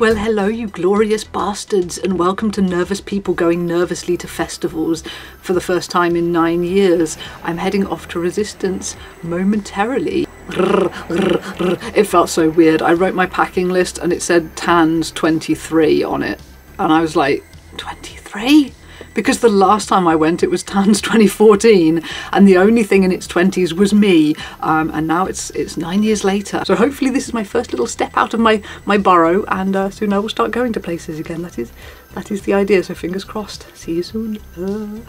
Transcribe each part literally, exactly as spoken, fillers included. Well, hello you glorious bastards, and welcome to nervous people going nervously to festivals for the first time in nine years. I'm heading off to Resistanz momentarily. It felt so weird. I wrote my packing list and it said Tans twenty-three on it. And I was like, twenty-three? Because the last time I went it was Tans twenty fourteen and the only thing in its twenties was me, um, and now it's it's nine years later. So hopefully this is my first little step out of my, my burrow, and uh, soon I will start going to places again. That is, that is the idea, so fingers crossed. See you soon. Uh.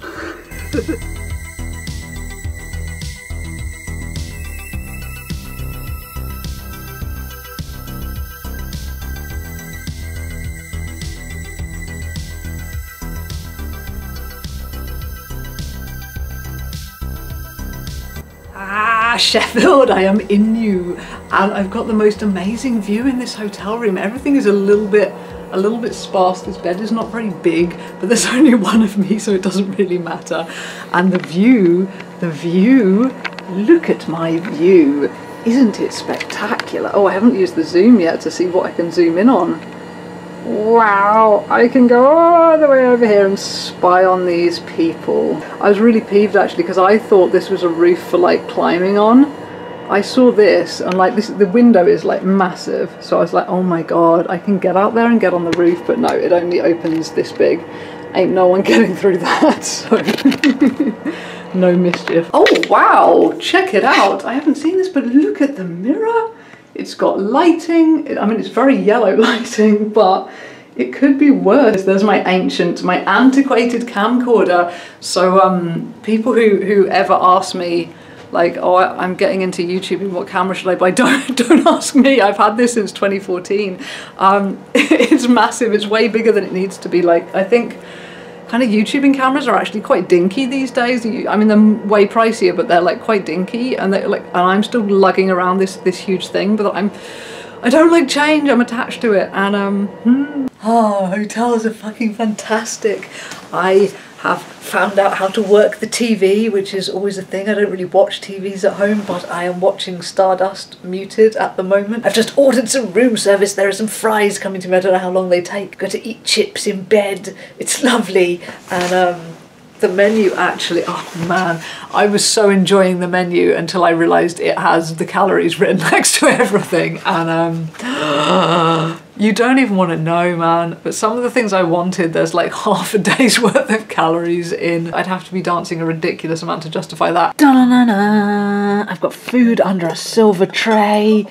Sheffield, I am in you, and I've got the most amazing view in this hotel room. Everything is a little bit a little bit sparse. This bed is not very big, but there's only one of me, so it doesn't really matter. And the view, the view, look at my view. Isn't it spectacular? Oh, I haven't used the zoom yet to see what I can zoom in on. Wow, I can go all the way over here and spy on these people. I was really peeved actually, because I thought this was a roof for like climbing on. I saw this and like this, the window is like massive, so I was like, oh my god, I can get out there and get on the roof, but no, it only opens this big. Ain't no one getting through that, so no mischief. Oh wow, check it out. I haven't seen this, but look at the mirror. It's got lighting. I mean, it's very yellow lighting, but it could be worse. There's my ancient, my antiquated camcorder. So um, people who, who ever ask me, like, oh, I'm getting into YouTube and what camera should I buy? Don't, don't ask me. I've had this since twenty fourteen. Um, it's massive. It's way bigger than it needs to be. Like, I think kind of YouTubing cameras are actually quite dinky these days. I mean, they're way pricier, but they're like quite dinky, and they're like, and I'm still lugging around this this huge thing. But I'm, I don't like change. I'm attached to it, and um, hmm. Oh, hotels are fucking fantastic. I have found out how to work the T V, which is always a thing. I don't really watch T Vs at home, but I am watching Stardust muted at the moment. I've just ordered some room service. There are some fries coming to me. I don't know how long they take. Got to eat chips in bed. It's lovely. And um, the menu actually, oh man, I was so enjoying the menu until I realised it has the calories written next to everything. And um... you don't even want to know, man. But some of the things I wanted, there's like half a day's worth of calories in. I'd have to be dancing a ridiculous amount to justify that. Da-na-na-na. I've got food under a silver tray,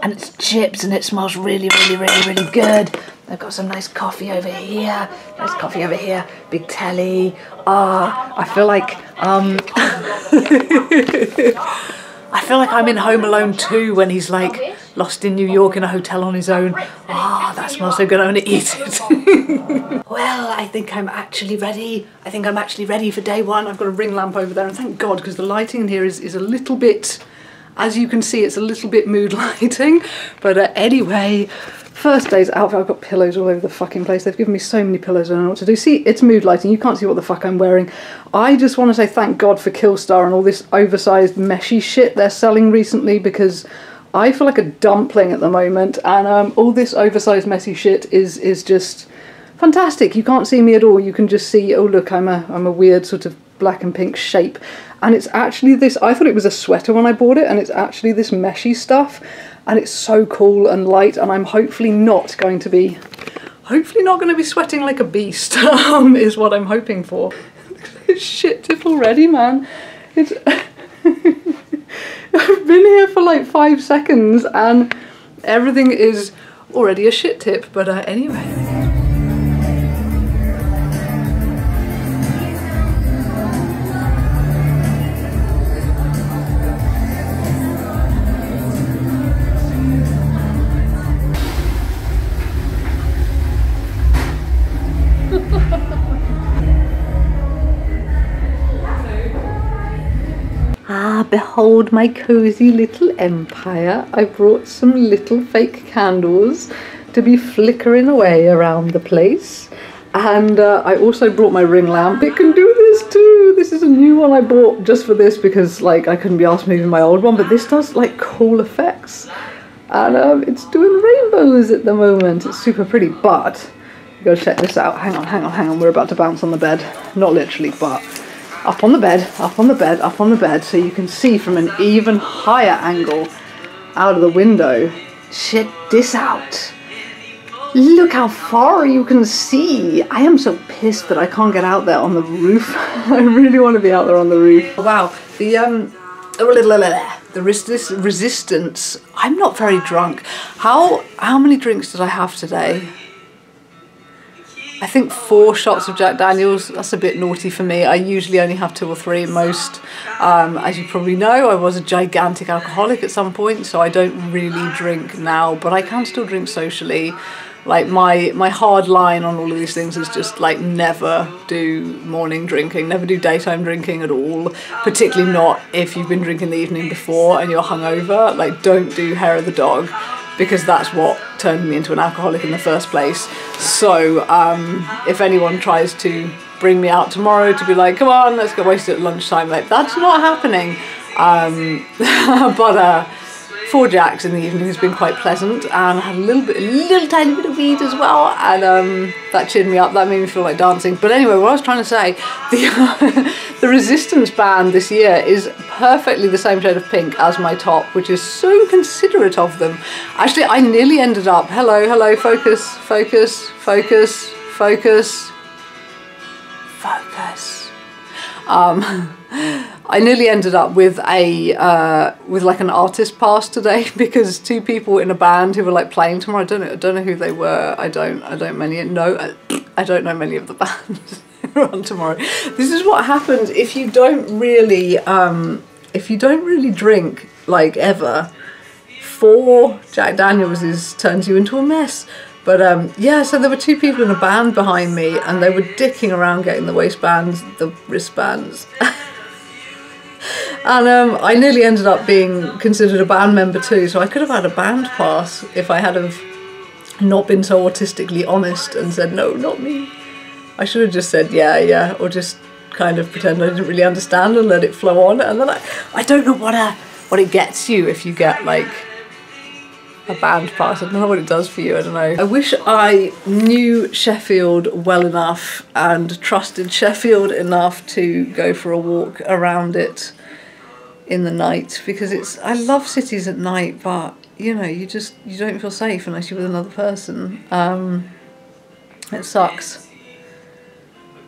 and it's chips, and it smells really, really, really, really good. I've got some nice coffee over here. Nice coffee over here. Big telly. Ah, uh, I feel like, um... I feel like I'm in Home Alone two when he's like lost in New York in a hotel on his own. Ah, oh, that smells so good, I'm gonna eat it. Well, I think I'm actually ready. I think I'm actually ready for day one. I've got a ring lamp over there, and thank God, because the lighting in here is, is a little bit, as you can see, it's a little bit mood lighting. But uh, anyway, first day's outfit. I've got pillows all over the fucking place. They've given me so many pillows, I don't know what to do. See, it's mood lighting. You can't see what the fuck I'm wearing. I just want to say thank God for Killstar and all this oversized meshy shit they're selling recently, because I feel like a dumpling at the moment, and um, all this oversized messy shit is is just fantastic. You can't see me at all. You can just see, oh look, I'm a I'm a weird sort of black and pink shape. And it's actually this, I thought it was a sweater when I bought it, and it's actually this meshy stuff. And it's so cool and light, and I'm hopefully not going to be, hopefully not going to be sweating like a beast, um, is what I'm hoping for. It's shit tip already, man. It's I've been here for like five seconds, and everything is already a shit tip, but uh, anyway. Behold my cozy little empire. I brought some little fake candles to be flickering away around the place, and uh, I also brought my ring lamp. It can do this too. This is a new one I bought just for this, because like I couldn't be asked moving my old one, but this does like cool effects. and um, it's doing rainbows at the moment. It's super pretty, but you gotta check this out. Hang on, hang on, hang on. We're about to bounce on the bed. Not literally, but up on the bed, up on the bed, up on the bed, so you can see from an even higher angle out of the window. Check this out. Look how far you can see. I am so pissed that I can't get out there on the roof. I really want to be out there on the roof. Wow, the um, the resist resistance. I'm not very drunk. How how many drinks did I have today? I think four shots of Jack Daniels. That's a bit naughty for me. I usually only have two or three at most. Um, as you probably know, I was a gigantic alcoholic at some point, so I don't really drink now, but I can still drink socially. Like my, my hard line on all of these things is just like never do morning drinking, never do daytime drinking at all, particularly not if you've been drinking the evening before and you're hungover. Like don't do hair of the dog, because that's what turned me into an alcoholic in the first place. So um, if anyone tries to bring me out tomorrow to be like, come on, let's get wasted at lunchtime, like that's not happening. Um, but uh, four Jacks in the evening has been quite pleasant, and I had a little bit, a little tiny bit of weed as well, and um, that cheered me up, that made me feel like dancing. But anyway, what I was trying to say, the, the Resistance band this year is perfectly the same shade of pink as my top, which is so considerate of them. Actually, I nearly ended up, hello, hello, focus, focus, focus, focus, focus. Um, I nearly ended up with a uh, with like an artist pass today, because two people in a band who were like playing tomorrow. I don't know. I don't know who they were. I don't. I don't many know. I, I don't know many of the bands who are on tomorrow. This is what happens if you don't really um, if you don't really drink like ever. Four Jack Daniels turns you into a mess. But um, yeah, so there were two people in a band behind me, and they were dicking around getting the waistbands, the wristbands. And um, I nearly ended up being considered a band member too, so I could have had a band pass if I had have not been so autistically honest and said, no, not me. I should have just said, yeah, yeah, or just kind of pretend I didn't really understand and let it flow on. And then I, I don't know what, a, what it gets you if you get like a band pass. I don't know what it does for you, I don't know. I wish I knew Sheffield well enough and trusted Sheffield enough to go for a walk around it in the night, because it's, I love cities at night, but you know, you just, you don't feel safe unless you're with another person. Um, it sucks.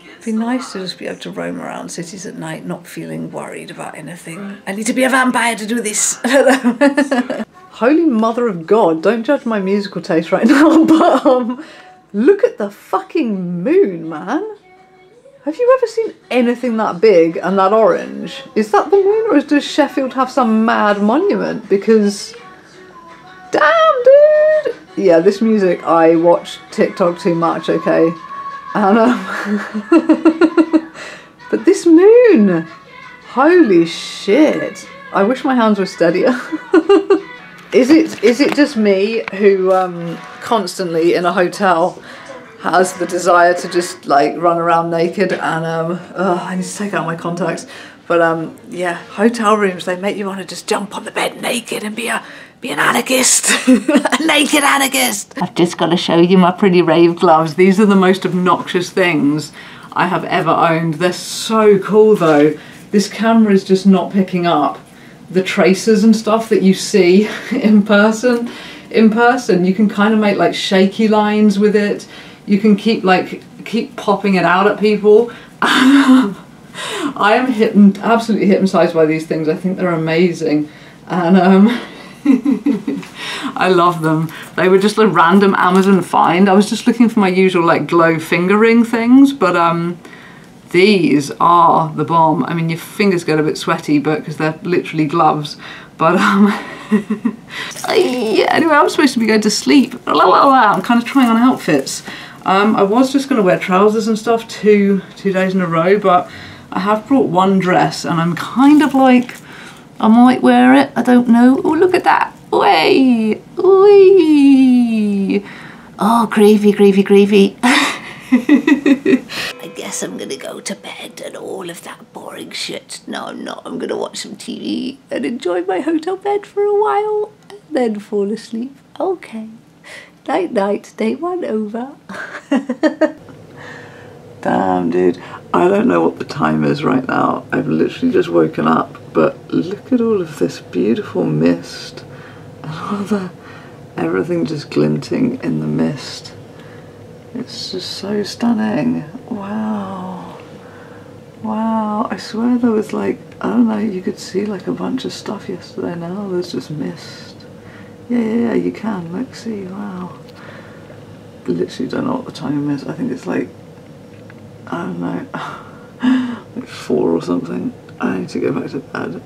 It'd be nice to just be able to roam around cities at night, not feeling worried about anything. I need to be a vampire to do this. Holy mother of God, don't judge my musical taste right now, but um, look at the fucking moon, man. Have you ever seen anything that big and that orange? Is that the moon, or does Sheffield have some mad monument? Because, damn, dude. Yeah, this music, I watch TikTok too much, okay? And, um, but this moon, holy shit. I wish my hands were steadier. Is it is it just me who um, constantly in a hotel has the desire to just like run around naked and um, oh, I need to take out my contacts, but um, yeah, hotel rooms, they make you want to just jump on the bed naked and be a be an anarchist, a naked anarchist. I've just got to show you my pretty rave gloves. These are the most obnoxious things I have ever owned. They're so cool though. This camera is just not picking up the traces and stuff that you see in person. In person, you can kind of make like shaky lines with it. You can keep like, keep popping it out at people. I am hit and absolutely hypnotized by these things. I think they're amazing. And um, I love them. They were just a random Amazon find. I was just looking for my usual like glow finger ring things, but um, these are the bomb. I mean, your fingers get a bit sweaty, but because they're literally gloves. But um, anyway, I'm supposed to be going to sleep. La, la, la, la. I'm kind of trying on outfits. Um, I was just going to wear trousers and stuff two two days in a row, but I have brought one dress, and I'm kind of like, I might wear it. I don't know. Oh, look at that! Way, way. Oh, gravy, gravy, gravy. I guess I'm gonna go to bed and all of that boring shit. No, I'm not. I'm gonna watch some T V and enjoy my hotel bed for a while. then fall asleep. Okay, night night, day one over. Damn, dude, I don't know what the time is right now. I've literally just woken up, but look at all of this beautiful mist and all the everything just glinting in the mist. It's just so stunning. Wow. Wow. I swear there was like, I don't know, you could see like a bunch of stuff yesterday. Now there's just mist. Yeah, yeah, yeah, you can. Look, see, wow. I literally don't know what the time is. I think it's like, I don't know, like four or something. I need to go back to bed.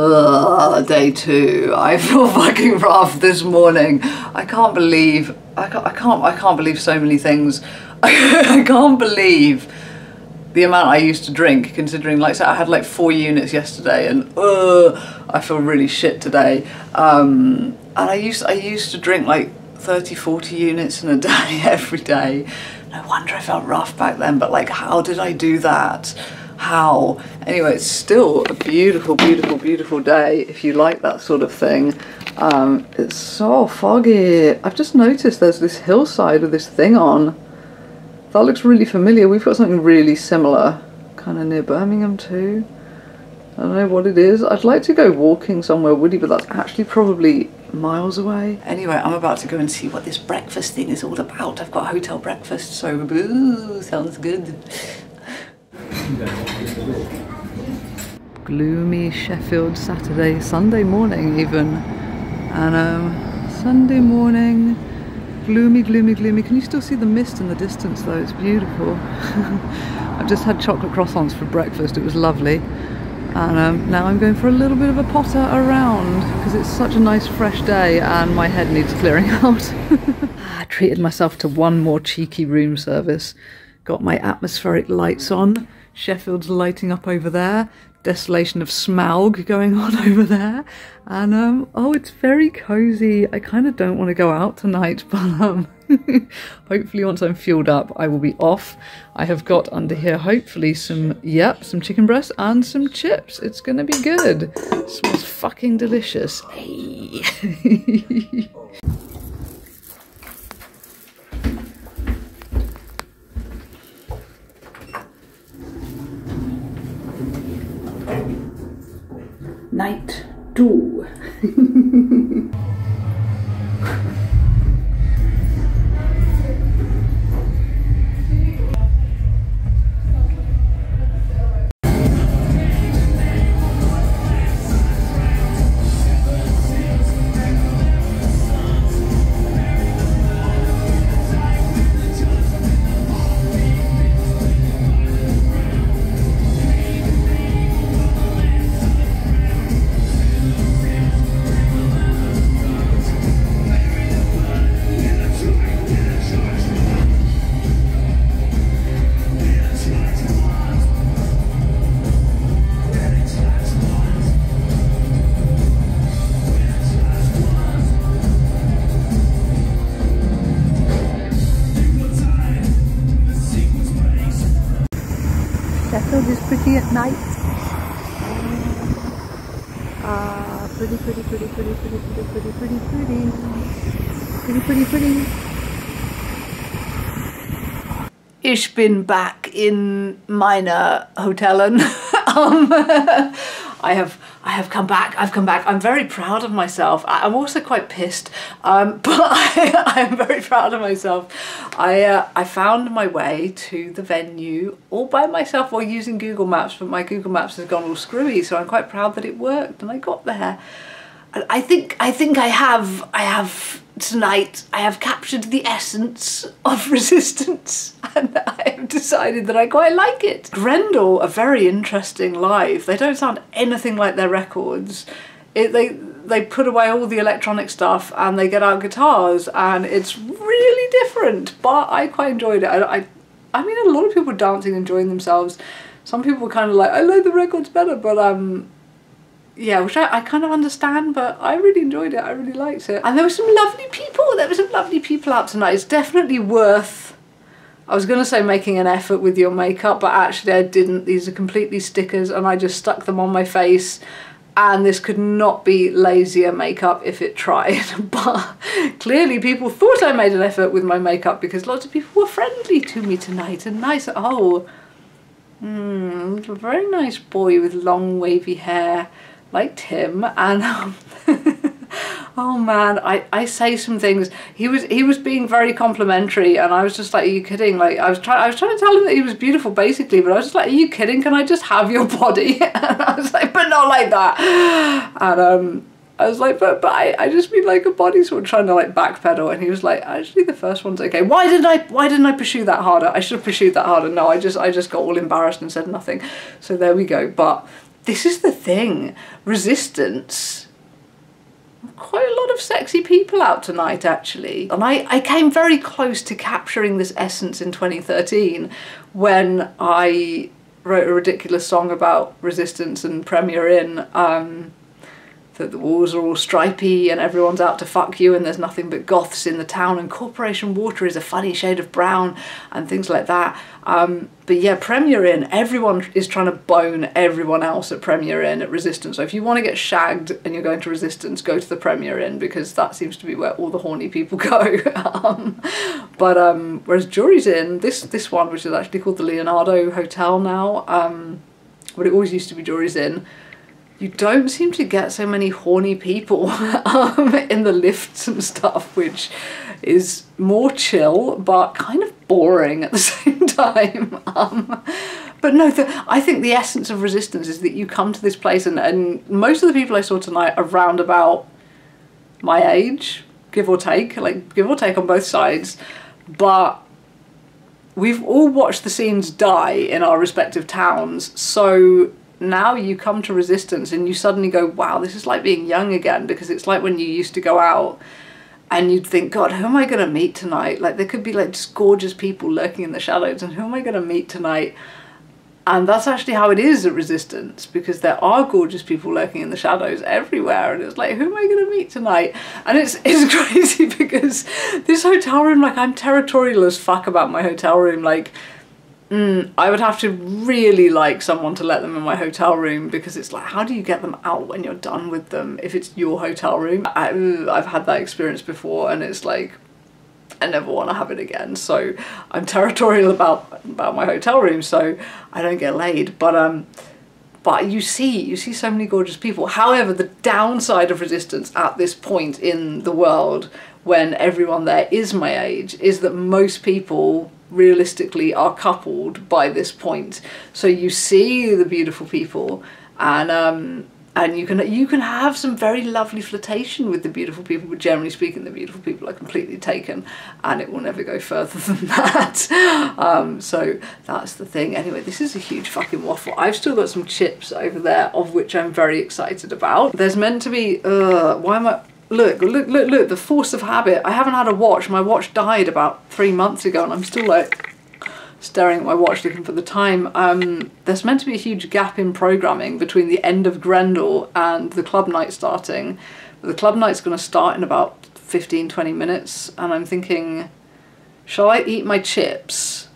Ugh, day two. I feel fucking rough this morning. I can't believe, I can't, I can't, I can't believe so many things. I can't believe the amount I used to drink, considering like, so I had like four units yesterday, and uh, I feel really shit today. Um, and I used, I used to drink like thirty, forty units in a day every day. No wonder I felt rough back then, but like, how did I do that? How? Anyway, it's still a beautiful, beautiful, beautiful day if you like that sort of thing. Um, it's so foggy. I've just noticed there's this hillside with this thing on. That looks really familiar. We've got something really similar kind of near Birmingham too. I don't know what it is. I'd like to go walking somewhere woody, but that's actually probably miles away. Anyway, I'm about to go and see what this breakfast thing is all about. I've got hotel breakfast, so ooh, sounds good. Gloomy Sheffield Saturday, Sunday morning even. And um, Sunday morning, gloomy, gloomy, gloomy. Can you still see the mist in the distance though? It's beautiful. I've just had chocolate croissants for breakfast. It was lovely. And um, now I'm going for a little bit of a potter around because it's such a nice fresh day and my head needs clearing out. I treated myself to one more cheeky room service. Got my atmospheric lights on. Sheffield's lighting up over there. Desolation of Smaug going on over there. And um, oh, it's very cozy. I kind of don't want to go out tonight, but um, hopefully once I'm fueled up, I will be off. I have got under here, hopefully some, yep, some chicken breast and some chips. It's going to be good. It smells fucking delicious. Hey. Night two. At night. Uh, pretty, pretty, pretty, pretty, pretty, pretty, pretty, pretty, pretty, pretty, pretty, pretty. Ich bin back in meiner Hotellen. um, I have, I have come back. I've come back. I'm very proud of myself. I, I'm also quite pissed, um, but I, I'm very proud of myself. I, uh, I found my way to the venue all by myself while using Google Maps, but my Google Maps has gone all screwy, so I'm quite proud that it worked and I got there. And I think, I think I have, I have tonight, I have captured the essence of Resistance, and I have decided that I quite like it. Grendel are very interesting live. They don't sound anything like their records. It, they, they put away all the electronic stuff and they get out guitars, and it's really different, but I quite enjoyed it. I, I, I mean, a lot of people were dancing, enjoying themselves. Some people were kind of like, I like the records better, but um, yeah, which I, I kind of understand, but I really enjoyed it. I really liked it. And there were some lovely people. There were some lovely people out tonight. It's definitely worth, I was going to say making an effort with your makeup, but actually I didn't. These are completely stickers and I just stuck them on my face and this could not be lazier makeup if it tried. But clearly people thought I made an effort with my makeup because lots of people were friendly to me tonight and nice. Oh, mm, a very nice boy with long wavy hair, liked him. And um, oh man, I, I say some things. He was he was being very complimentary, and I was just like, are you kidding? Like I was trying I was trying to tell him that he was beautiful, basically, but I was just like, are you kidding? Can I just have your body? And I was like, but not like that. And um, I was like, but but I, I just mean like a body, sort of trying to like backpedal. And he was like, actually the first one's okay. Why didn't I why didn't I pursue that harder? I should have pursued that harder. No, I just I just got all embarrassed and said nothing. So there we go. But this is the thing, Resistance. Quite a lot of sexy people out tonight, actually. And I, I came very close to capturing this essence in twenty thirteen when I wrote a ridiculous song about Resistance and Premier Inn, um, that the walls are all stripy and everyone's out to fuck you and there's nothing but goths in the town and corporation water is a funny shade of brown and things like that. Um, but yeah, Premier Inn, everyone is trying to bone everyone else at Premier Inn at Resistance. So if you want to get shagged and you're going to Resistance, go to the Premier Inn, because that seems to be where all the horny people go. um, but um, whereas Jury's Inn, this, this one, which is actually called the Leonardo Hotel now, um, but it always used to be Jury's Inn, you don't seem to get so many horny people um, in the lifts and stuff, which is more chill, but kind of boring at the same time. Um, but no, the, I think the essence of Resistance is that you come to this place, and, and most of the people I saw tonight are round about my age, give or take, like give or take on both sides, but we've all watched the scenes die in our respective towns, so now you come to Resistance and you suddenly go, wow, this is like being young again, because it's like when you used to go out and you'd think, God, who am I going to meet tonight? Like there could be like just gorgeous people lurking in the shadows, and who am I going to meet tonight? And that's actually how it is at Resistance, because there are gorgeous people lurking in the shadows everywhere, and it's like, who am I going to meet tonight? And it's it's crazy because this hotel room, like I'm territorial as fuck about my hotel room, like Mm, I would have to really like someone to let them in my hotel room, because it's like, how do you get them out when you're done with them if it's your hotel room? I, I've had that experience before, and it's like, I never want to have it again. So I'm territorial about about my hotel room, so I don't get laid. But um, but you see, you see so many gorgeous people. However, the downside of Resistance at this point in the world, when everyone there is my age, is that most people realistically are coupled by this point, so you see the beautiful people, and um and you can you can have some very lovely flirtation with the beautiful people, but generally speaking the beautiful people are completely taken and it will never go further than that. Um so that's the thing. Anyway, this is a huge fucking waffle. I've still got some chips over there, of which I'm very excited about. There's meant to be uh why am I Look, look, look, look, the force of habit. I haven't had a watch. My watch died about three months ago, and I'm still like staring at my watch looking for the time. Um, there's meant to be a huge gap in programming between the end of Grendel and the club night starting. The club night's going to start in about fifteen, twenty minutes, and I'm thinking, shall I eat my chips,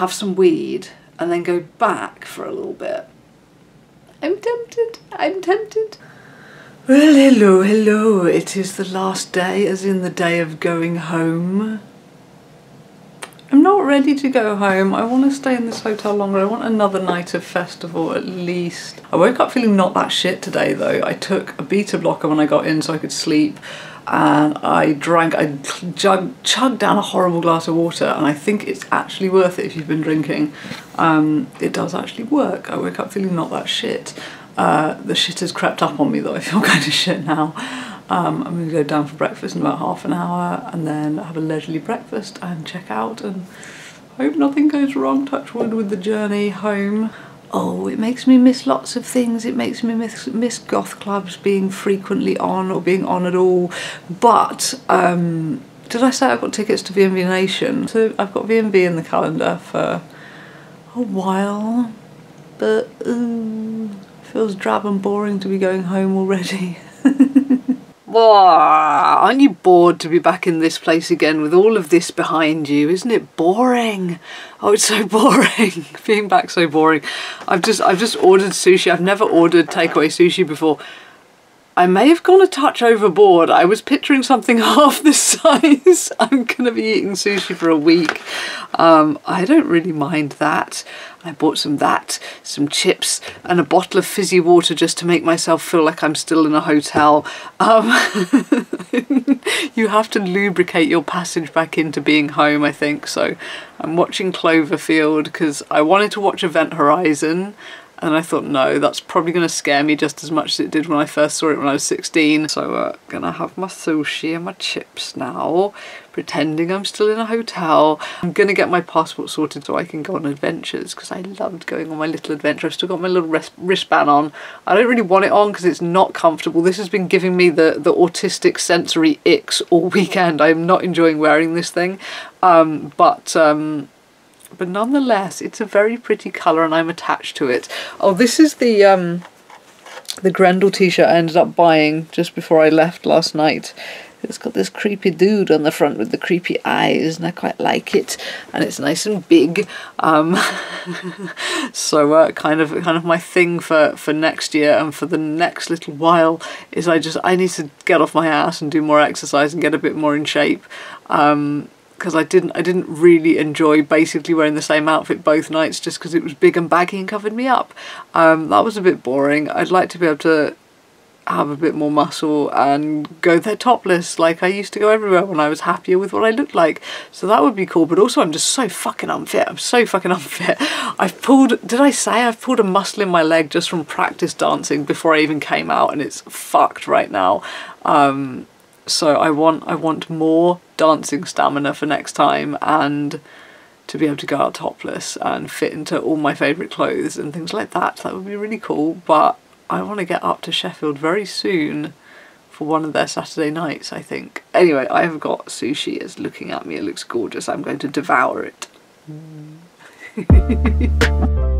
have some weed, and then go back for a little bit? I'm tempted. I'm tempted. Well, hello, hello. It is the last day, as in the day of going home. I'm not ready to go home. I want to stay in this hotel longer. I want another night of festival, at least. I woke up feeling not that shit today, though. I took a beta blocker when I got in so I could sleep, and I drank, I jug, chugged down a horrible glass of water, and I think it's actually worth it if you've been drinking. Um, it does actually work. I woke up feeling not that shit. Uh, the shit has crept up on me, though. I feel kind of shit now. Um, I'm going to go down for breakfast in about half an hour and then have a leisurely breakfast and check out and hope nothing goes wrong, touch wood, with the journey home. Oh, it makes me miss lots of things. It makes me miss, miss goth clubs being frequently on or being on at all. But um, did I say I've got tickets to V N V Nation? So I've got V N V in the calendar for a while, but Um, feels drab and boring to be going home already. Wow, aren't you bored to be back in this place again with all of this behind you? Isn't it boring? Oh, it's so boring. Being back so boring. I've just I've just ordered sushi. I've never ordered takeaway sushi before. I may have gone a touch overboard. I was picturing something half this size. I'm gonna be eating sushi for a week. Um, I don't really mind that. I bought some that, some chips, and a bottle of fizzy water just to make myself feel like I'm still in a hotel. Um, you have to lubricate your passage back into being home, I think. So I'm watching Cloverfield because I wanted to watch Event Horizon. And I thought, no, that's probably going to scare me just as much as it did when I first saw it when I was sixteen. So I'm uh, going to have my sushi and my chips now, pretending I'm still in a hotel. I'm going to get my passport sorted so I can go on adventures, because I loved going on my little adventure. I've still got my little wristband on. I don't really want it on because it's not comfortable. This has been giving me the, the autistic sensory icks all weekend. I'm not enjoying wearing this thing. Um, but... Um, But nonetheless, it's a very pretty colour and I'm attached to it. Oh, this is the um, the Grendel t-shirt I ended up buying just before I left last night. It's got this creepy dude on the front with the creepy eyes, and I quite like it. And it's nice and big. Um, so uh, kind of kind of my thing for, for next year and for the next little while is I just I need to get off my ass and do more exercise and get a bit more in shape. Um, because I didn't I didn't really enjoy basically wearing the same outfit both nights just because it was big and baggy and covered me up. Um, that was a bit boring. I'd like to be able to have a bit more muscle and go there topless like I used to go everywhere when I was happier with what I looked like. So that would be cool, but also I'm just so fucking unfit. I'm so fucking unfit. I've pulled, did I say I've pulled a muscle in my leg just from practice dancing before I even came out, and it's fucked right now. Um... So I want I want more dancing stamina for next time, and to be able to go out topless and fit into all my favourite clothes and things like that. That would be really cool, but I want to get up to Sheffield very soon for one of their Saturday nights, I think. Anyway, I have got sushi. It's looking at me. It looks gorgeous. I'm going to devour it. Mm.